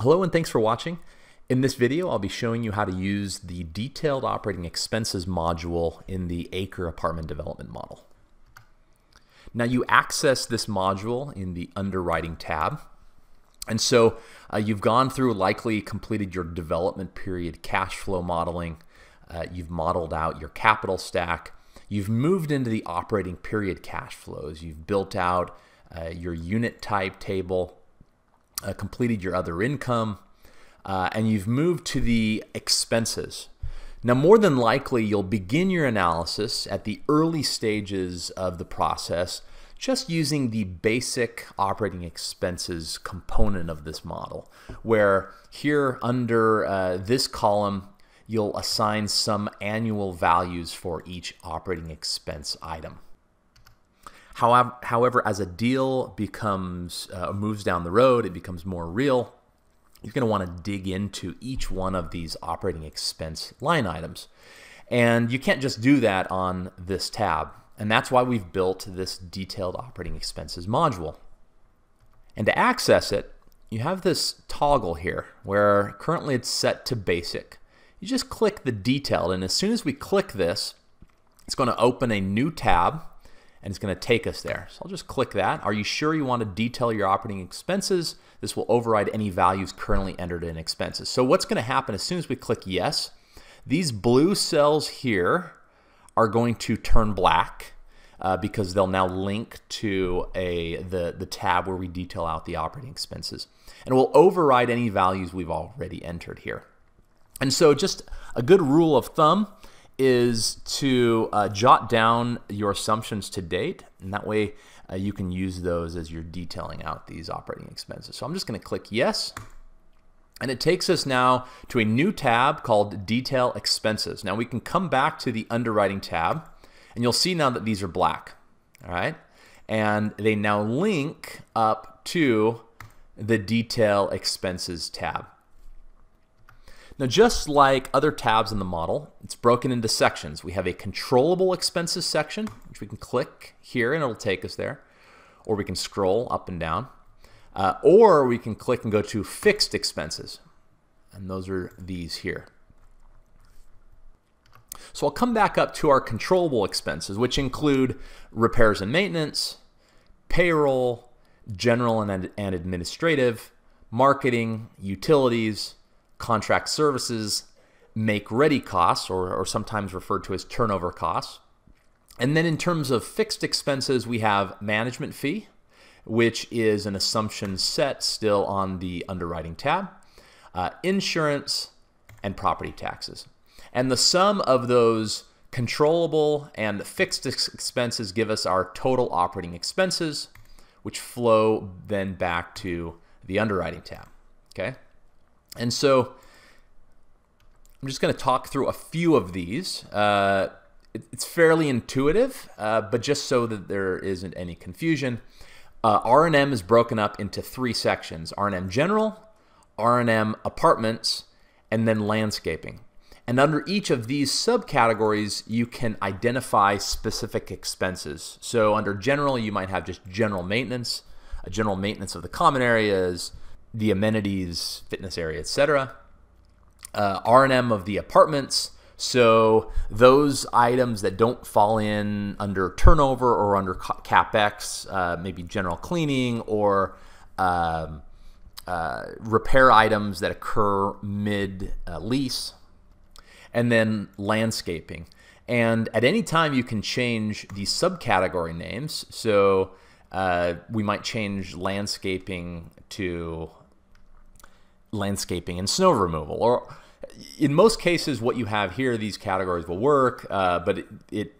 Hello and thanks for watching. In this video, I'll be showing you how to use the detailed operating expenses module in the ACRE apartment development model. Now you access this module in the underwriting tab. And so you've gone through, likely completed your development period cash flow modeling. You've modeled out your capital stack. You've moved into the operating period cash flows. You've built out your unit type table. Completed your other income, and you've moved to the expenses. Now, more than likely, you'll begin your analysis at the early stages of the process just using the basic operating expenses component of this model, where here under this column, you'll assign some annual values for each operating expense item. However, as a deal moves down the road, it becomes more real, you're going to want to dig into each one of these operating expense line items. And you can't just do that on this tab. And that's why we've built this detailed operating expenses module. And to access it, you have this toggle here where currently it's set to basic. You just click the detailed, and as soon as we click this, it's going to open a new tab. And it's going to take us there. So I'll just click that. Are you sure you want to detail your operating expenses? This will override any values currently entered in expenses. So what's going to happen as soon as we click yes, these blue cells here are going to turn black because they'll now link to the tab where we detail out the operating expenses. And it will override any values we've already entered here. And so just a good rule of thumb is to jot down your assumptions to date, and that way you can use those as you're detailing out these operating expenses. So I'm just going to click yes, and it takes us now to a new tab called Detail Expenses. Now we can come back to the Underwriting tab, and you'll see now that these are black, all right? And they now link up to the Detail Expenses tab. Now, just like other tabs in the model, it's broken into sections. We have a controllable expenses section, which we can click here and it'll take us there, or we can scroll up and down, or we can click and go to fixed expenses, and those are these here. So I'll come back up to our controllable expenses, which include repairs and maintenance, payroll, general and administrative, marketing, utilities, contract services, make-ready costs, or sometimes referred to as turnover costs. And then in terms of fixed expenses, we have management fee, which is an assumption set still on the underwriting tab, insurance, and property taxes. And the sum of those controllable and fixed expenses give us our total operating expenses, which flow then back to the underwriting tab, okay? And so I'm just going to talk through a few of these. It's fairly intuitive, but just so that there isn't any confusion, R&M is broken up into three sections: R&M General, R&M Apartments, and then Landscaping. And under each of these subcategories, you can identify specific expenses. So under General, you might have just general maintenance of the common areas, the amenities, fitness area, etc. R&M of the apartments, so those items that don't fall in under turnover or under CapEx, maybe general cleaning or repair items that occur mid-lease. And then landscaping. And at any time you can change the subcategory names, so we might change landscaping to landscaping and snow removal, or in most cases what you have here, these categories will work, but it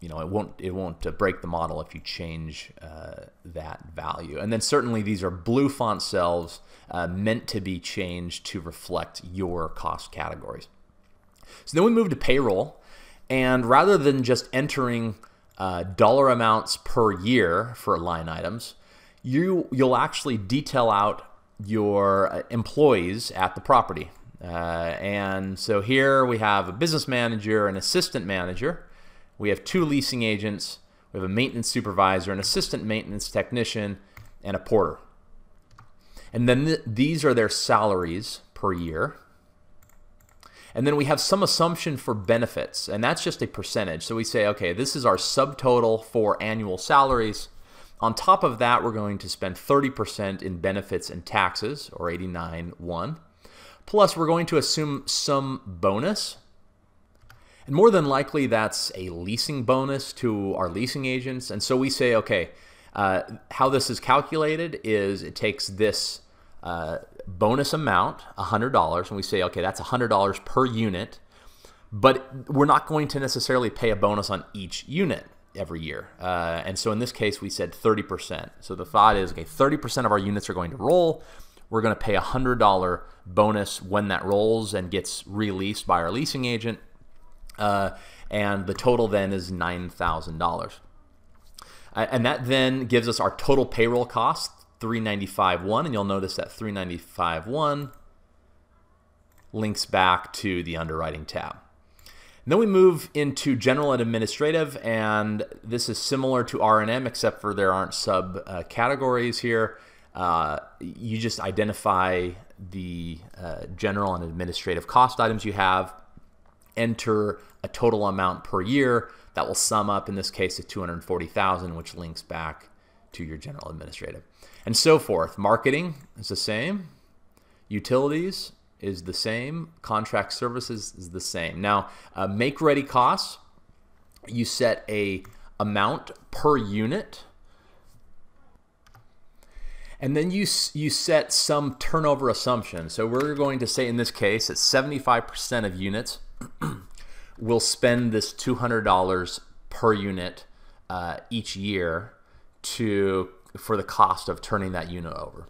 won't break the model if you change that value. And then certainly these are blue font cells meant to be changed to reflect your cost categories. So then we move to payroll, and rather than just entering dollar amounts per year for line items, you'll actually detail out your employees at the property. And so here we have a business manager, an assistant manager, we have two leasing agents, we have a maintenance supervisor, an assistant maintenance technician, and a porter. And then these are their salaries per year. And then we have some assumption for benefits, and that's just a percentage. So we say, okay, this is our subtotal for annual salaries. On top of that, we're going to spend 30% in benefits and taxes, or 89.1. Plus, we're going to assume some bonus. And more than likely, that's a leasing bonus to our leasing agents. And so we say, okay, how this is calculated is it takes this bonus amount, $100, and we say, okay, that's $100 per unit, but we're not going to necessarily pay a bonus on each unit every year. And so in this case, we said 30%. So the thought is, okay, 30% of our units are going to roll. We're going to pay a $100 bonus when that rolls and gets released by our leasing agent. And the total then is $9,000. And that then gives us our total payroll cost, $395.1, and you'll notice that $395.1 links back to the underwriting tab. And then we move into general and administrative, and this is similar to R&M except for there aren't subcategories here. You just identify the general and administrative cost items you have, enter a total amount per year that will sum up in this case to $240,000, which links back to your general administrative, and so forth. Marketing is the same. Utilities is the same. Contract services is the same. Now, make ready costs, you set a amount per unit, and then you set some turnover assumption. So we're going to say in this case that 75% of units will spend this $200 per unit each year for the cost of turning that unit over.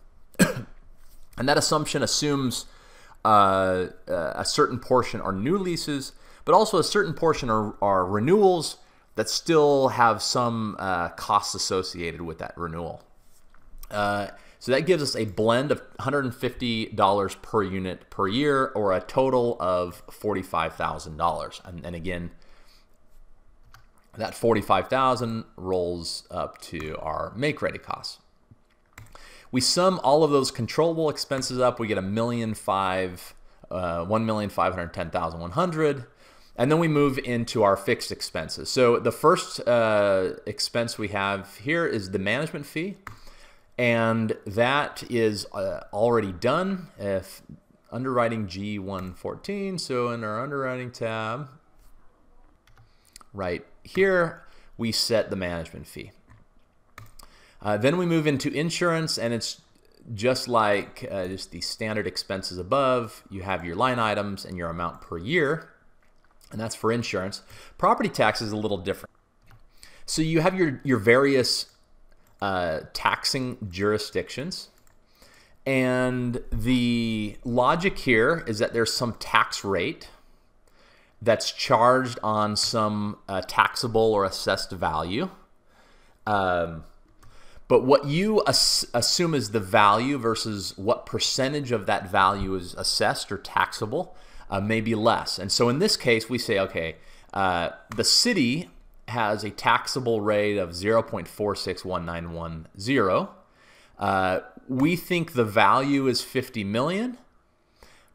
And that assumption assumes a certain portion are new leases, but also a certain portion are renewals that still have some costs associated with that renewal. So that gives us a blend of $150 per unit per year, or a total of $45,000. And again, that $45,000 rolls up to our make-ready costs. We sum all of those controllable expenses up. We get $1,510,100, and then we move into our fixed expenses. So the first expense we have here is the management fee, and that is already done. If underwriting G114, so in our underwriting tab, right here, we set the management fee. Then we move into insurance, and it's just like just the standard expenses above. You have your line items and your amount per year, and that's for insurance. Property tax is a little different. So you have your various taxing jurisdictions, and the logic here is that there's some tax rate that's charged on some taxable or assessed value. But what you assume is the value versus what percentage of that value is assessed or taxable may be less. And so in this case, we say, okay, the city has a taxable rate of 0.461910. We think the value is 50 million,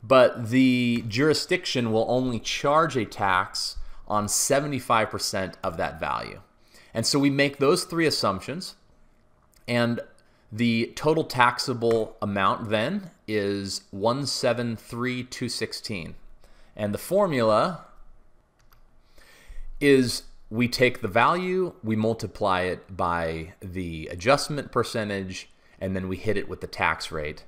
but the jurisdiction will only charge a tax on 75% of that value. And so we make those three assumptions, and the total taxable amount then is 173,216. And the formula is we take the value, we multiply it by the adjustment percentage, and then we hit it with the tax rate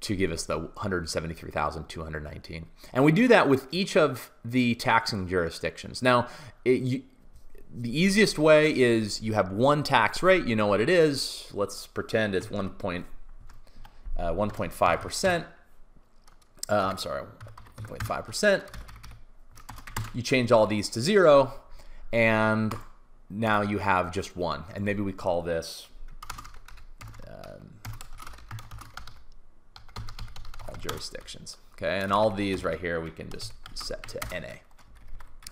to give us the 173,219. And we do that with each of the taxing jurisdictions. Now, the easiest way is you have one tax rate, you know what it is. Let's pretend it's 1.5%. I'm sorry, 1.5%. You change all these to 0, and now you have just one. And maybe we call this all jurisdictions. Okay, and all these right here we can just set to NA.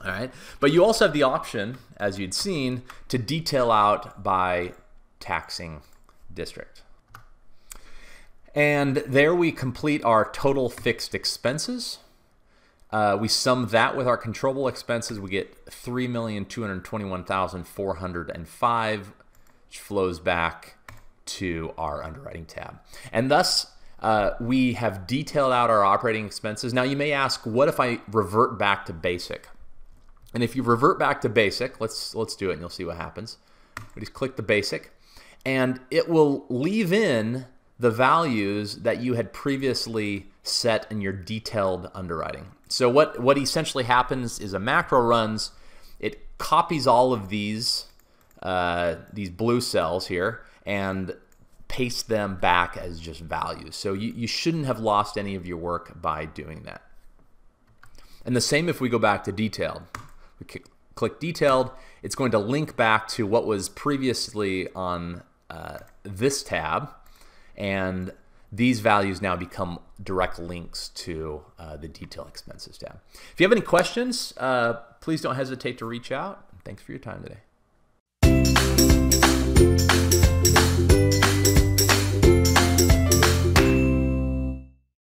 All right, but you also have the option, as you'd seen, to detail out by taxing district. And there we complete our total fixed expenses. We sum that with our controllable expenses. We get $3,221,405, which flows back to our underwriting tab. And thus, we have detailed out our operating expenses. Now, you may ask, what if I revert back to basic? And if you revert back to basic, let's do it and you'll see what happens. We just click the basic, and it will leave in the values that you had previously set in your detailed underwriting. So what essentially happens is a macro runs, it copies all of these blue cells here and pastes them back as just values. So you shouldn't have lost any of your work by doing that. And the same if we go back to detailed. We click detailed, it's going to link back to what was previously on this tab, and these values now become direct links to the detail expenses tab. If you have any questions, please don't hesitate to reach out. Thanks for your time today.